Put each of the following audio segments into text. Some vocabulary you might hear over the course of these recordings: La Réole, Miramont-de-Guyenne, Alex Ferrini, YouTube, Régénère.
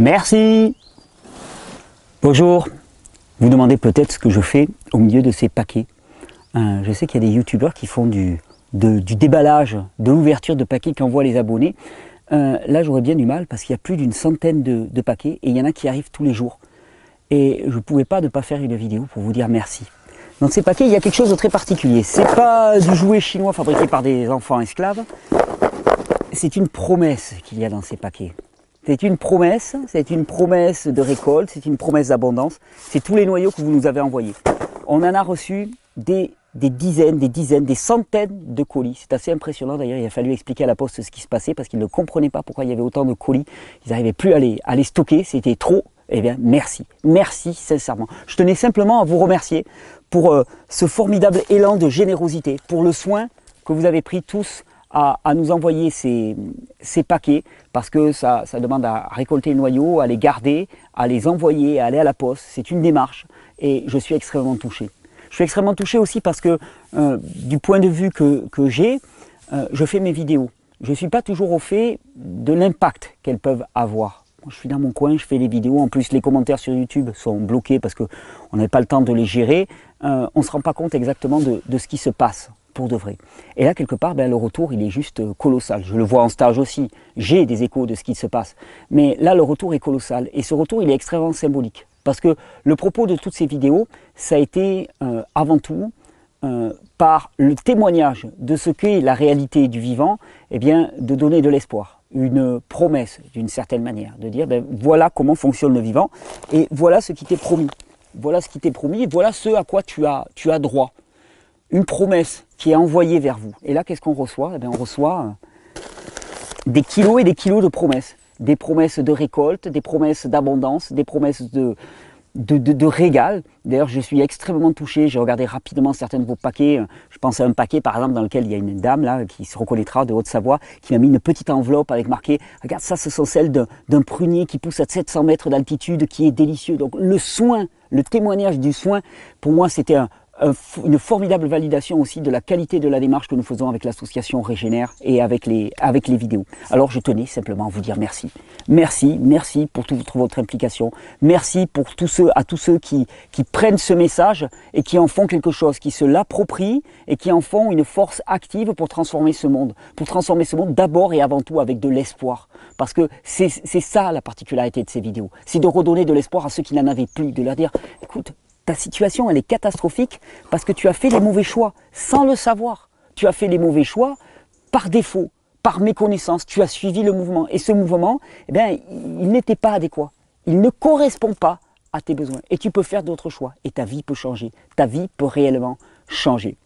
Merci. Bonjour. Vous demandez peut-être ce que je fais au milieu de ces paquets. Je sais qu'il y a des youtubeurs qui font du déballage, de l'ouverture de paquets qu'envoient les abonnés. Là, j'aurais bien du mal parce qu'il y a plus d'une centaine de paquets et il y en a qui arrivent tous les jours. Et je ne pouvais pas ne pas faire une vidéo pour vous dire merci. Dans ces paquets, il y a quelque chose de très particulier. C'est pas du jouet chinois fabriqué par des enfants esclaves. C'est une promesse qu'il y a dans ces paquets. C'est une promesse de récolte, c'est une promesse d'abondance. C'est tous les noyaux que vous nous avez envoyés. On en a reçu des dizaines, des centaines de colis. C'est assez impressionnant d'ailleurs, il a fallu expliquer à la poste ce qui se passait parce qu'ils ne comprenaient pas pourquoi il y avait autant de colis. Ils n'arrivaient plus à les stocker, c'était trop. Eh bien merci, merci sincèrement. Je tenais simplement à vous remercier pour ce formidable élan de générosité, pour le soin que vous avez pris tous à nous envoyer ces paquets, parce que ça demande à récolter les noyaux, à les garder, à les envoyer, à aller à la poste. C'est une démarche et je suis extrêmement touché. Je suis extrêmement touché aussi parce que du point de vue que j'ai, je fais mes vidéos. Je ne suis pas toujours au fait de l'impact qu'elles peuvent avoir. Moi, je suis dans mon coin, je fais les vidéos. En plus, les commentaires sur YouTube sont bloqués parce qu'on n'avait pas le temps de les gérer. On ne se rend pas compte exactement de ce qui se passe pour de vrai. Et là, quelque part, ben, le retour, il est juste colossal. Je le vois en stage aussi. J'ai des échos de ce qui se passe. Mais là, le retour est colossal. Et ce retour, il est extrêmement symbolique. Parce que le propos de toutes ces vidéos, ça a été avant tout, par le témoignage de ce qu'est la réalité du vivant, eh bien, de donner de l'espoir, une promesse d'une certaine manière, de dire ben, voilà comment fonctionne le vivant et voilà ce qui t'est promis. Voilà ce qui t'est promis et voilà ce à quoi tu as droit. Une promesse qui est envoyée vers vous. Et là, qu'est-ce qu'on reçoit? Eh bien, on reçoit des kilos et des kilos de promesses. Des promesses de récolte, des promesses d'abondance, des promesses de régal. D'ailleurs, je suis extrêmement touché. J'ai regardé rapidement certains de vos paquets. Je pense à un paquet, par exemple, dans lequel il y a une dame là qui se reconnaîtra de Haute-Savoie, qui m'a mis une petite enveloppe avec marqué « Regarde, ça, ce sont celles d'un prunier qui pousse à 700 mètres d'altitude, qui est délicieux. » Donc, le soin, le témoignage du soin, pour moi, c'était une formidable validation aussi de la qualité de la démarche que nous faisons avec l'association Régénère et avec les vidéos. Alors je tenais simplement à vous dire merci. Merci, merci pour toute votre implication. Merci pour tous ceux qui prennent ce message et qui en font quelque chose, qui se l'approprient et qui en font une force active pour transformer ce monde. Pour transformer ce monde d'abord et avant tout avec de l'espoir. Parce que c'est ça la particularité de ces vidéos. C'est de redonner de l'espoir à ceux qui n'en avaient plus, de leur dire « Écoute, ta situation, elle est catastrophique parce que tu as fait les mauvais choix sans le savoir. Tu as fait les mauvais choix par défaut, par méconnaissance. Tu as suivi le mouvement. Et ce mouvement, eh bien, il n'était pas adéquat. Il ne correspond pas à tes besoins. Et tu peux faire d'autres choix. Et ta vie peut changer. Ta vie peut réellement changer.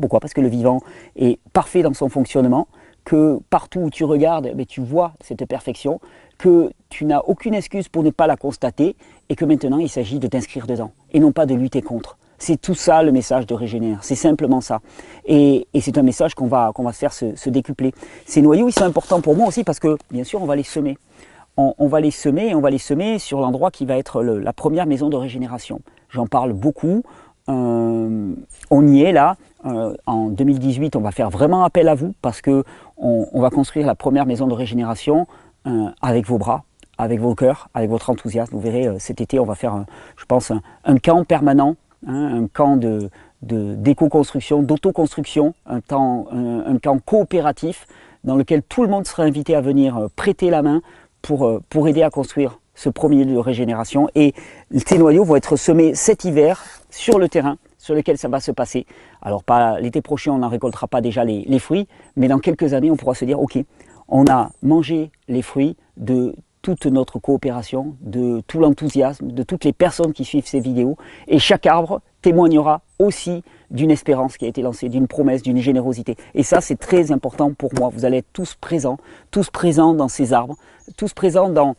Pourquoi? Parce que le vivant est parfait dans son fonctionnement, que partout où tu regardes, eh bien, tu vois cette perfection, que tu n'as aucune excuse pour ne pas la constater et que maintenant il s'agit de t'inscrire dedans et non pas de lutter contre. C'est tout ça le message de Régénère, c'est simplement ça. Et c'est un message qu'on va faire se décupler. Ces noyaux, ils sont importants pour moi aussi parce que, bien sûr, on va les semer. On va les semer et on va les semer sur l'endroit qui va être la première maison de régénération. J'en parle beaucoup. On y est là. En 2018, on va faire vraiment appel à vous parce que on va construire la première maison de régénération avec vos bras, avec vos cœurs, avec votre enthousiasme. Vous verrez, cet été, on va faire, je pense, un camp permanent, hein, un camp d'éco-construction, d'autoconstruction, un camp coopératif dans lequel tout le monde sera invité à venir prêter la main pour aider à construire ce premier lieu de régénération. Et ces noyaux vont être semés cet hiver sur le terrain sur lequel ça va se passer. Alors pas l'été prochain, on n'en récoltera pas déjà les fruits, mais dans quelques années, on pourra se dire, ok, on a mangé les fruits de toute notre coopération, de tout l'enthousiasme, de toutes les personnes qui suivent ces vidéos, et chaque arbre témoignera aussi d'une espérance qui a été lancée, d'une promesse, d'une générosité. Et ça, c'est très important pour moi. Vous allez être tous présents dans ces arbres, tous présents dans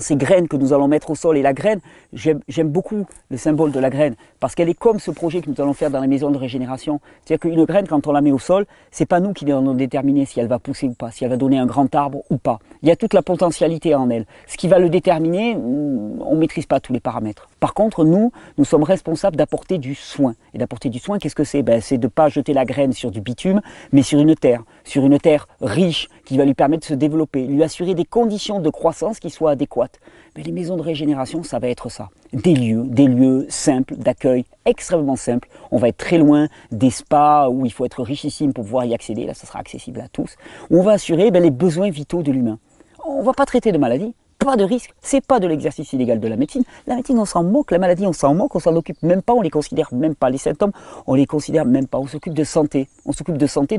ces graines que nous allons mettre au sol. Et la graine, j'aime beaucoup le symbole de la graine parce qu'elle est comme ce projet que nous allons faire dans la maison de régénération. C'est-à-dire qu'une graine, quand on la met au sol, c'est pas nous qui allons déterminer si elle va pousser ou pas, si elle va donner un grand arbre ou pas. Il y a toute la potentialité en elle. Ce qui va le déterminer, on ne maîtrise pas tous les paramètres. Par contre, nous sommes responsables d'apporter du soin. Et d'apporter du soin, qu'est-ce que c'est? C'est de ne pas jeter la graine sur du bitume, mais sur une terre riche qui va lui permettre de se développer, lui assurer des conditions de croissance qui soient adéquates. Mais les maisons de régénération, ça va être ça. Des lieux simples d'accueil, extrêmement simples. On va être très loin des spas où il faut être richissime pour pouvoir y accéder. Là, ça sera accessible à tous. On va assurer les besoins vitaux de l'humain. On ne va pas traiter de maladies. Pas de risque, c'est pas de l'exercice illégal de la médecine. La médecine, on s'en moque, la maladie, on s'en moque, on s'en occupe même pas, on les considère même pas. Les symptômes, on les considère même pas. On s'occupe de santé,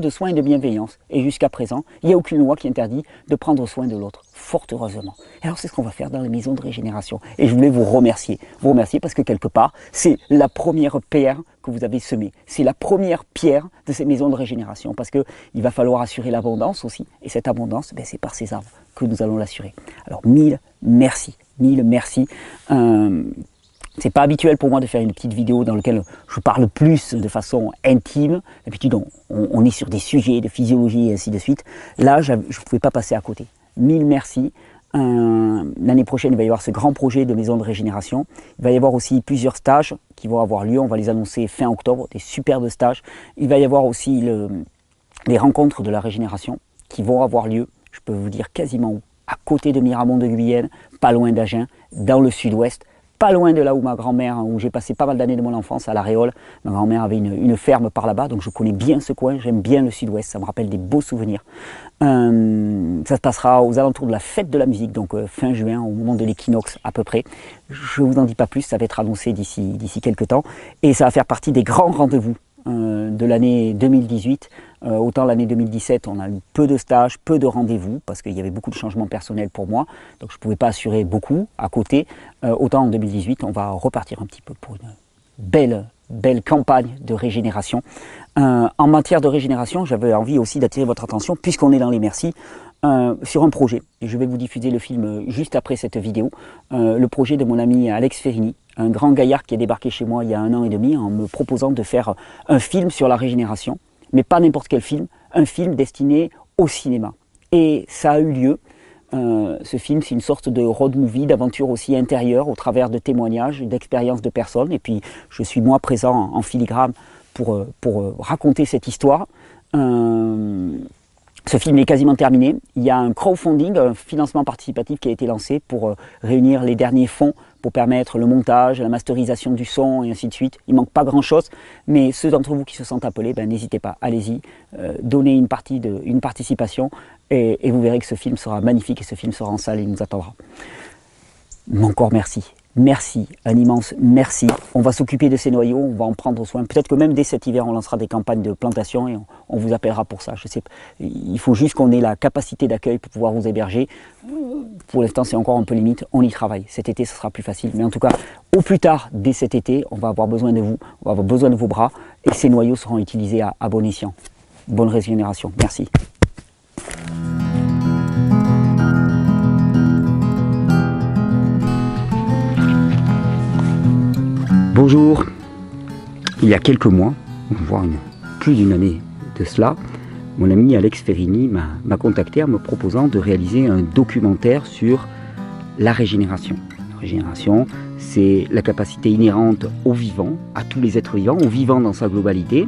de soins et de bienveillance. Et jusqu'à présent, il n'y a aucune loi qui interdit de prendre soin de l'autre, fort heureusement. Et alors, c'est ce qu'on va faire dans les maisons de régénération. Et je voulais vous remercier parce que quelque part, c'est la première pierre que vous avez semée. C'est la première pierre de ces maisons de régénération parce qu'il va falloir assurer l'abondance aussi. Et cette abondance, c'est par ces arbres que nous allons l'assurer. Alors mille merci. C'est pas habituel pour moi de faire une petite vidéo dans laquelle je parle plus de façon intime. D'habitude, on est sur des sujets de physiologie et ainsi de suite. Là, je ne pouvais pas passer à côté. Mille merci. L'année prochaine, il va y avoir ce grand projet de maison de régénération. Il va y avoir aussi plusieurs stages qui vont avoir lieu. On va les annoncer fin octobre, des superbes stages. Il va y avoir aussi les rencontres de la régénération qui vont avoir lieu. Je peux vous dire quasiment où. À côté de Miramont-de-Guyenne, pas loin d'Agen, dans le sud-ouest, pas loin de là où ma grand-mère, où j'ai passé pas mal d'années de mon enfance, à La Réole. Ma grand-mère avait une ferme par là-bas, donc je connais bien ce coin, j'aime bien le sud-ouest, ça me rappelle des beaux souvenirs. Ça se passera aux alentours de la fête de la musique, donc fin juin, au moment de l'équinoxe à peu près. Je ne vous en dis pas plus, ça va être annoncé d'ici quelques temps, et ça va faire partie des grands rendez-vous de l'année 2018. Autant l'année 2017, on a eu peu de stages, peu de rendez-vous, parce qu'il y avait beaucoup de changements personnels pour moi, donc je ne pouvais pas assurer beaucoup à côté. Autant en 2018, on va repartir un petit peu pour une belle campagne de régénération. En matière de régénération, j'avais envie aussi d'attirer votre attention, puisqu'on est dans les merci, sur un projet. Et je vais vous diffuser le film juste après cette vidéo, le projet de mon ami Alex Ferrini, un grand gaillard qui est débarqué chez moi il y a 1 an et demi en me proposant de faire un film sur la régénération. Mais pas n'importe quel film, un film destiné au cinéma. Et ça a eu lieu. Ce film, c'est une sorte de road movie, d'aventure aussi intérieure, au travers de témoignages, d'expériences de personnes. Et puis, je suis moi présent en filigrane pour raconter cette histoire. Ce film est quasiment terminé. Il y a un crowdfunding, un financement participatif qui a été lancé pour réunir les derniers fonds pour permettre le montage, la masterisation du son et ainsi de suite. Il ne manque pas grand-chose, mais ceux d'entre vous qui se sentent appelés, n'hésitez pas, allez-y, donnez une participation et vous verrez que ce film sera magnifique et ce film sera en salle et il nous attendra. Encore merci. Merci, un immense merci. On va s'occuper de ces noyaux, on va en prendre soin. Peut-être que même dès cet hiver, on lancera des campagnes de plantation et on vous appellera pour ça. Je sais pas. Il faut juste qu'on ait la capacité d'accueil pour pouvoir vous héberger. Pour l'instant, c'est encore un peu limite. On y travaille. Cet été, ce sera plus facile. Mais en tout cas, au plus tard, dès cet été, on va avoir besoin de vous. On va avoir besoin de vos bras. Et ces noyaux seront utilisés à bon escient. Bonne régénération. Merci. Bonjour, il y a quelques mois, voire plus d'une année de cela, mon ami Alex Ferrini m'a contacté en me proposant de réaliser un documentaire sur la régénération. La régénération, c'est la capacité inhérente au vivant, à tous les êtres vivants, au vivant dans sa globalité,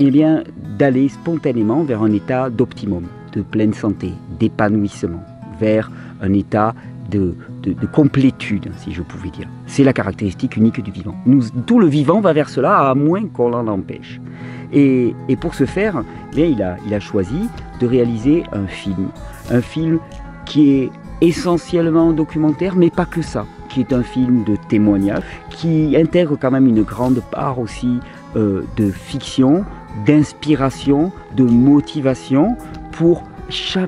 et bien d'aller spontanément vers un état d'optimum, de pleine santé, d'épanouissement, vers un état de complétude, si je pouvais dire. C'est la caractéristique unique du vivant. Tout le vivant va vers cela, à moins qu'on l'en empêche. Et pour ce faire, il a choisi de réaliser un film. Un film qui est essentiellement documentaire, mais pas que ça. Qui est un film de témoignage, qui intègre quand même une grande part aussi de fiction, d'inspiration, de motivation pour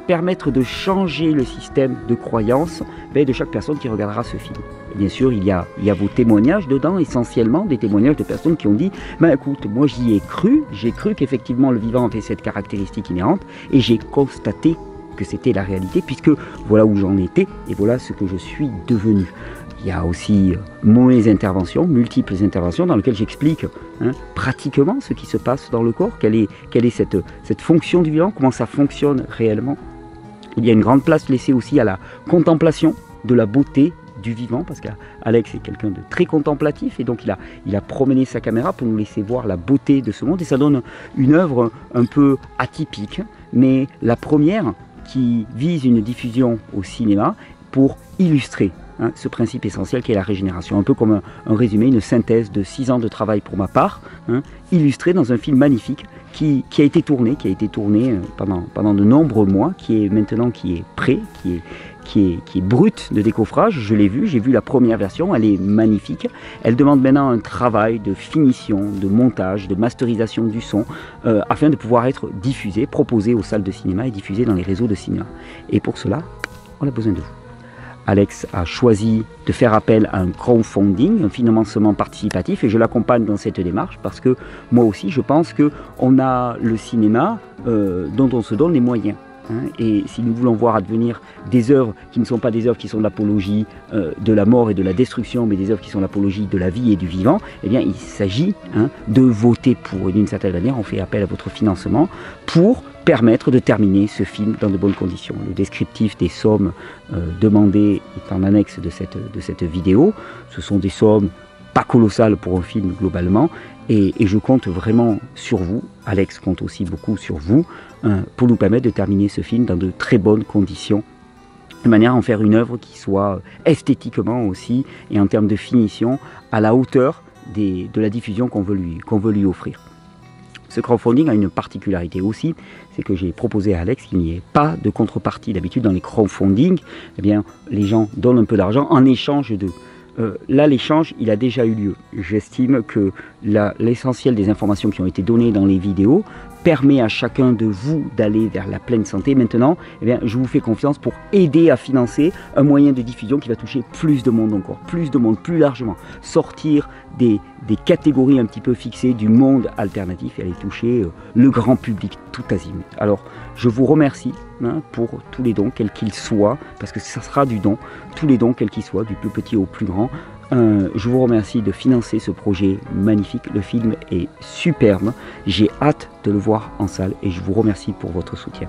permettre de changer le système de croyance de chaque personne qui regardera ce film. Et bien sûr, il y a vos témoignages dedans, essentiellement des témoignages de personnes qui ont dit « écoute, moi j'y ai cru, j'ai cru qu'effectivement le vivant avait cette caractéristique inhérente et j'ai constaté que c'était la réalité puisque voilà où j'en étais et voilà ce que je suis devenu ». Il y a aussi mes interventions, multiples interventions dans lesquelles j'explique pratiquement ce qui se passe dans le corps, quelle est cette fonction du vivant, comment ça fonctionne réellement. Il y a une grande place laissée aussi à la contemplation de la beauté du vivant, parce qu'Alex est quelqu'un de très contemplatif, et donc il a promené sa caméra pour nous laisser voir la beauté de ce monde, et ça donne une œuvre un peu atypique, mais la première qui vise une diffusion au cinéma pour illustrer ce principe essentiel qui est la régénération, un peu comme un résumé, une synthèse de 6 ans de travail pour ma part, illustré dans un film magnifique qui a été tourné pendant de nombreux mois, qui est prêt, qui est brute de décoffrage. Je l'ai vu, j'ai vu la première version, elle est magnifique. Elle demande maintenant un travail de finition, de montage, de masterisation du son, afin de pouvoir être diffusée, proposée aux salles de cinéma et diffusée dans les réseaux de cinéma. Et pour cela, on a besoin de vous. Alex a choisi de faire appel à un crowdfunding, un financement participatif, et je l'accompagne dans cette démarche parce que moi aussi je pense qu'on a le cinéma dont on se donne les moyens. Et si nous voulons voir advenir des œuvres qui ne sont pas des œuvres qui sont l'apologie de la mort et de la destruction, mais des œuvres qui sont l'apologie de la vie et du vivant, eh bien il s'agit de voter pour. Et d'une certaine manière, on fait appel à votre financement pour permettre de terminer ce film dans de bonnes conditions. Le descriptif des sommes demandées est en annexe de cette vidéo. Ce sont des sommes pas colossales pour un film globalement, et je compte vraiment sur vous, Alex compte aussi beaucoup sur vous, pour nous permettre de terminer ce film dans de très bonnes conditions, de manière à en faire une œuvre qui soit esthétiquement aussi, et en termes de finition, à la hauteur de la diffusion qu'on veut lui offrir. Ce crowdfunding a une particularité aussi, c'est que j'ai proposé à Alex qu'il n'y ait pas de contrepartie. D'habitude, dans les crowdfunding, eh bien, les gens donnent un peu d'argent en échange de... Là, l'échange, il a déjà eu lieu. J'estime que l'essentiel des informations qui ont été données dans les vidéos permet à chacun de vous d'aller vers la pleine santé. Maintenant, eh bien, je vous fais confiance pour aider à financer un moyen de diffusion qui va toucher plus de monde encore, plus de monde, plus largement. Sortir des catégories un petit peu fixées du monde alternatif et aller toucher le grand public tout azimut. Alors, je vous remercie pour tous les dons, quels qu'ils soient, parce que ça sera du don, tous les dons, quels qu'ils soient, du plus petit au plus grand. Je vous remercie de financer ce projet magnifique. Le film est superbe. J'ai hâte de le voir en salle et je vous remercie pour votre soutien.